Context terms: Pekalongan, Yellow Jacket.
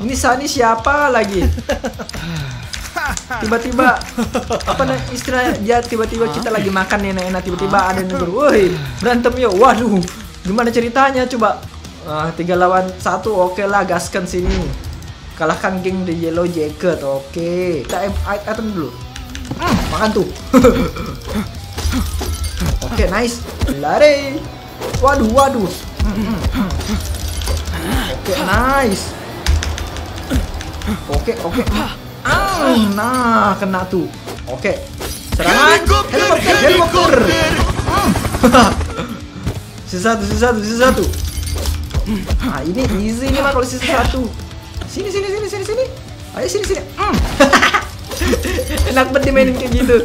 Ini Sunny siapa lagi? Tiba-tiba apa nih istilahnya, dia tiba-tiba kita lagi makan nih enak-enak, tiba-tiba ada yang negur, woi berantem yuk, waduh gimana ceritanya coba. 3 lawan 1, oke lah gaskan sini, kalahkan geng The Yellow Jacket. Oke, kita item dulu, makan tuh. Oke, nice, lari, waduh waduh. Oke, nice. Oke oke, nah kena tuh. Oke, serangan helikopter, helikopter. Sisa satu, sisa satu, sisa satu. Nah ini easy nih mah kalau sisa satu. Sini sini sini sini sini. Ayo sini sini. Enak banget dimainin kayak gitu.